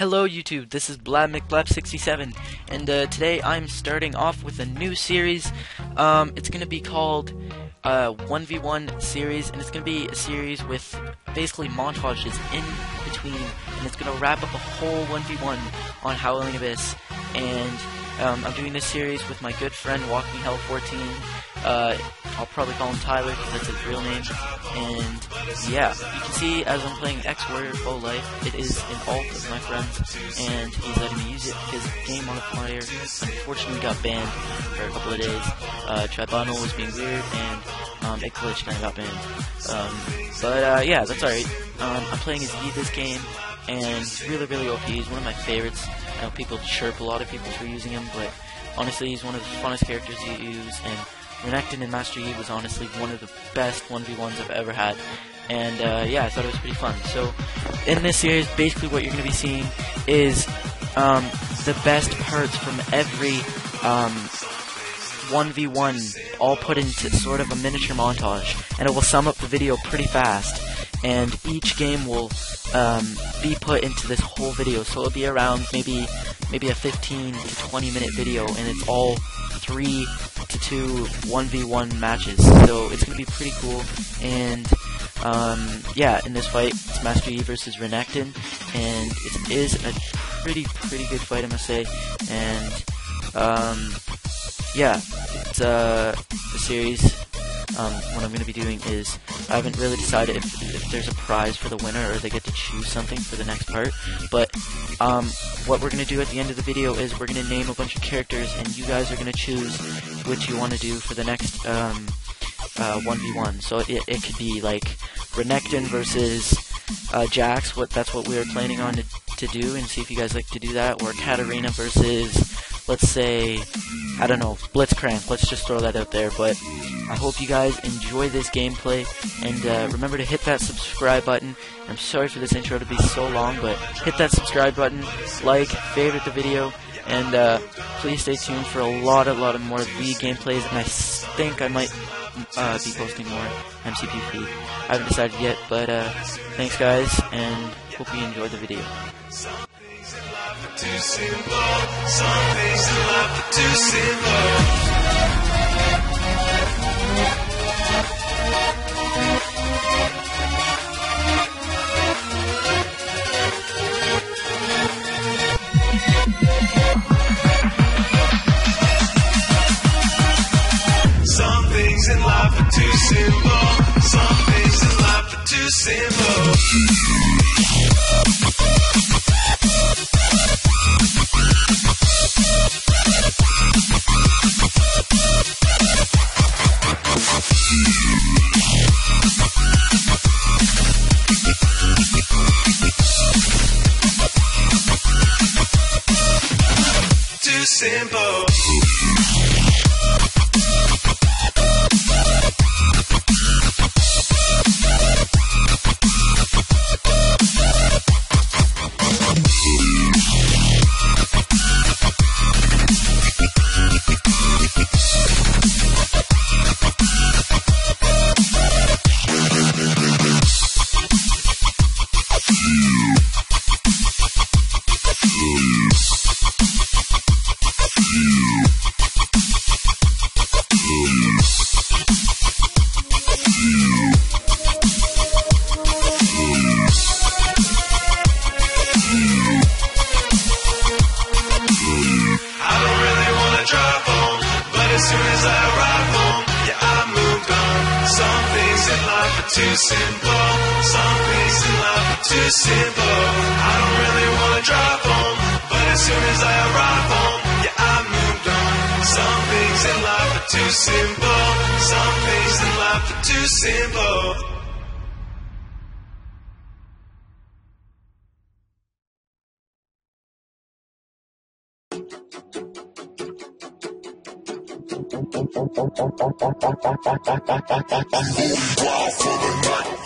Hello YouTube, this is BlabMcBlab67, and today I'm starting off with a new series. It's going to be called 1v1 series, and it's going to be a series with basically montages in between, and it's going to wrap up a whole 1v1 on Howling Abyss. And I'm doing this series with my good friend WalkingHell14. I'll probably call him Tyler because that's his real name. And yeah, you can see as I'm playing X Warrior Full Life, it is an alt of my friends, and he's letting me use it because Game Modifier unfortunately got banned for a couple of days. Tribunal was being weird, and it glitched and I got banned. Yeah, that's alright. I'm playing as Yi this game, and he's really OP. He's one of my favorites. I know people chirp a lot of people for using him, but honestly, he's one of the funnest characters you use, and Renekton and Master Yi was honestly one of the best 1v1s I've ever had, and yeah, I thought it was pretty fun. So in this series, basically what you're going to be seeing is the best parts from every 1v1 all put into sort of a miniature montage, and it will sum up the video pretty fast, and each game will be put into this whole video, so it'll be around maybe a 15 to 20 minute video, and it's all 3 to 2 1v1 matches, so it's gonna be pretty cool. And yeah, in this fight, it's Master Yi versus Renekton, and it is a pretty good fight, I must say. And yeah, it's the series. What I'm gonna be doing is I haven't really decided if there's a prize for the winner or they get to choose something for the next part, but what we're gonna do at the end of the video is we're gonna name a bunch of characters, and you guys are gonna choose which you want to do for the next 1v1. So it could be like Renekton versus Jax. That's what we were planning on to do, and see if you guys like to do that, or Katarina versus, let's say, I don't know, Blitzcrank. Let's just throw that out there. But I hope you guys enjoy this gameplay, and remember to hit that subscribe button. I'm sorry for this intro to be so long, but hit that subscribe button, like, favorite the video, and please stay tuned for a lot more League gameplays, and I think I might be posting more MCPP. I haven't decided yet, but thanks guys, and hope you enjoy the video. Producing blood, some things in life producing love. Some things in life producing love, some things in life producing love. Too simple. Too simple, some things in life are too simple. I don't really wanna drive home, but as soon as I arrive home, yeah, I moved on. Some things in life are too simple, some things in life are too simple. I'm going wild for the night.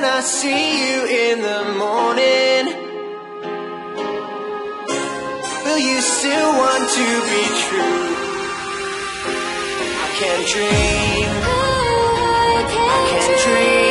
when I see you in the morning, will you still want to be true? I can dream, I can dream.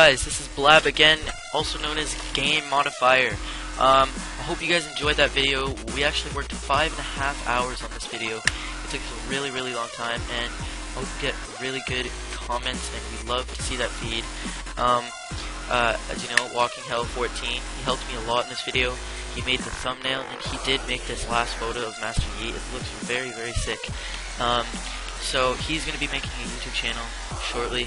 guys, this is Blab again, also known as Game Modifier. I hope you guys enjoyed that video. We actually worked 5.5 hours on this video. It took us a really long time, and I hope you get really good comments, and we love to see that feed. As you know, WalkingHell14, he helped me a lot in this video. He made the thumbnail, and he did make this last photo of Master Yi. It looks very sick. So he's going to be making a YouTube channel shortly,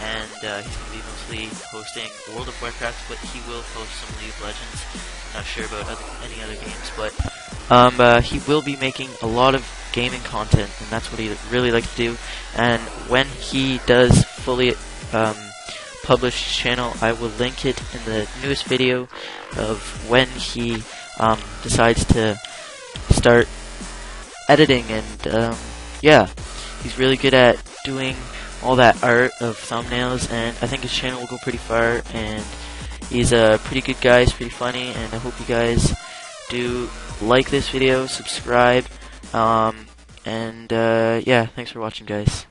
and he's going to be mostly posting World of Warcraft, but he will post some League of Legends. I'm not sure about any other games, but he will be making a lot of gaming content, and that's what he really likes to do. And when he does fully publish his channel, I will link it in the newest video of when he decides to start editing, and yeah. He's really good at doing all that art of thumbnails, and I think his channel will go pretty far, and he's a pretty good guy, he's pretty funny, and I hope you guys do like this video, subscribe, and yeah, thanks for watching, guys.